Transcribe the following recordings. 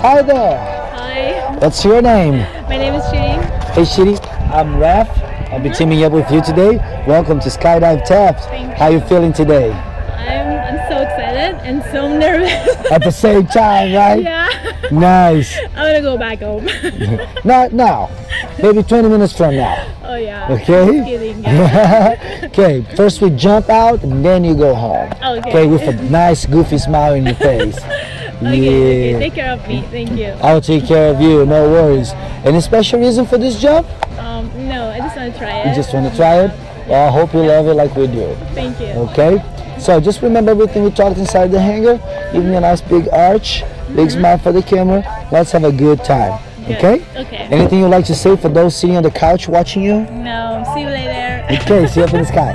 Hi there. Hi. What's your name? My name is Shiri. Hey Shiri, I'm Raf. I'll be teaming up with you today. Welcome to Skydive Taft. Thank you. How are you feeling today? I'm so excited and so nervous. At the same time, right? Yeah. Nice. I'm gonna go back home. Not now. Maybe 20 minutes from now. Oh yeah. Okay. Kidding, yeah. Okay. First we jump out and then you go home. Okay. Okay, with a nice goofy smile on your face. Okay, yeah. Okay. Take care of me. Thank you. I'll take care of you. No worries. Any special reason for this jump? No. I just want to try it. You just want to try it? Well, I hope you love it like we do. Thank you. Okay. So just remember everything we talked inside the hangar. Give me a nice big arch. Big smile for the camera. Let's have a good time. Good. Okay? Okay. Anything you'd like to say for those sitting on the couch watching you? No. See you later. Okay. See you up in the sky.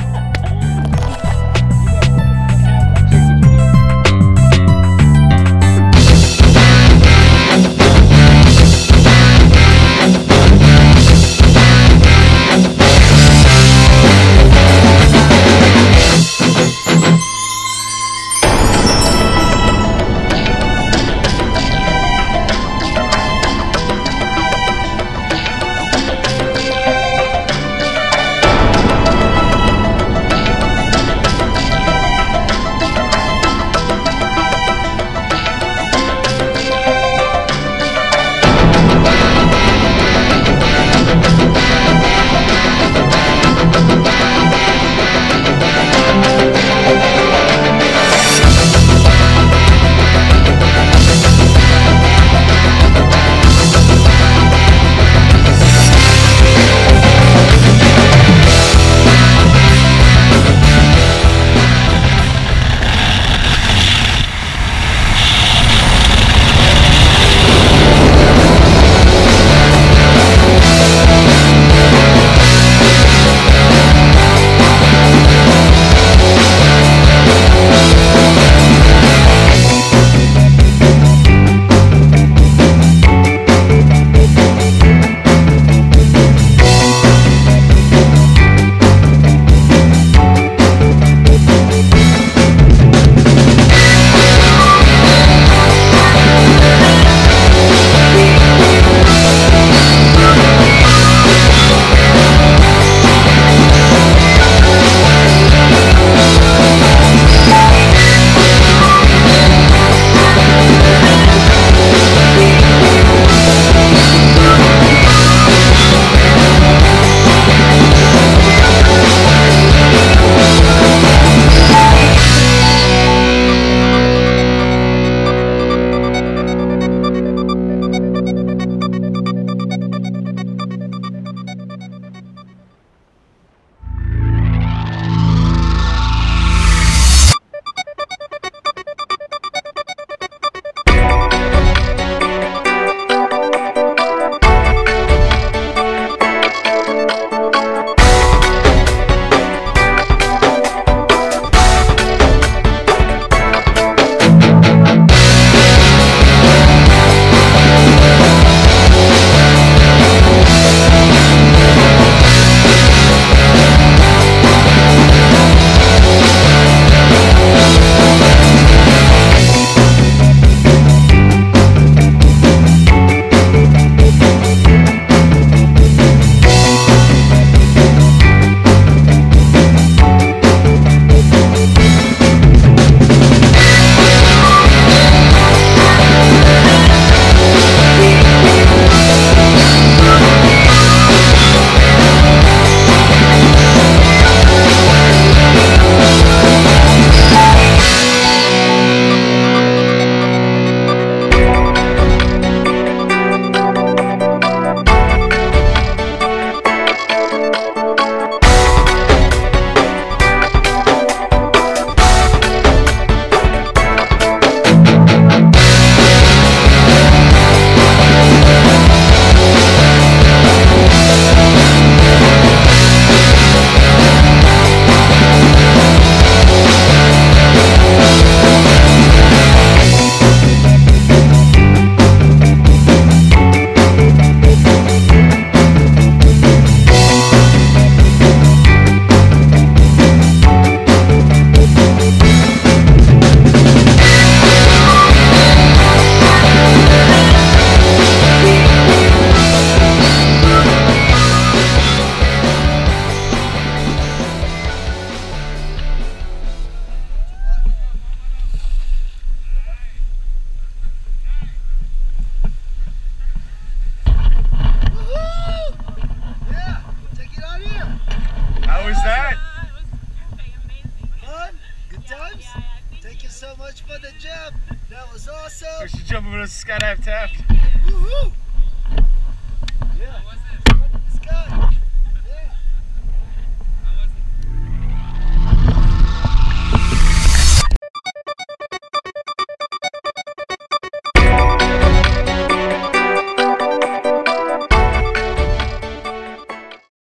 was Skydive Taft.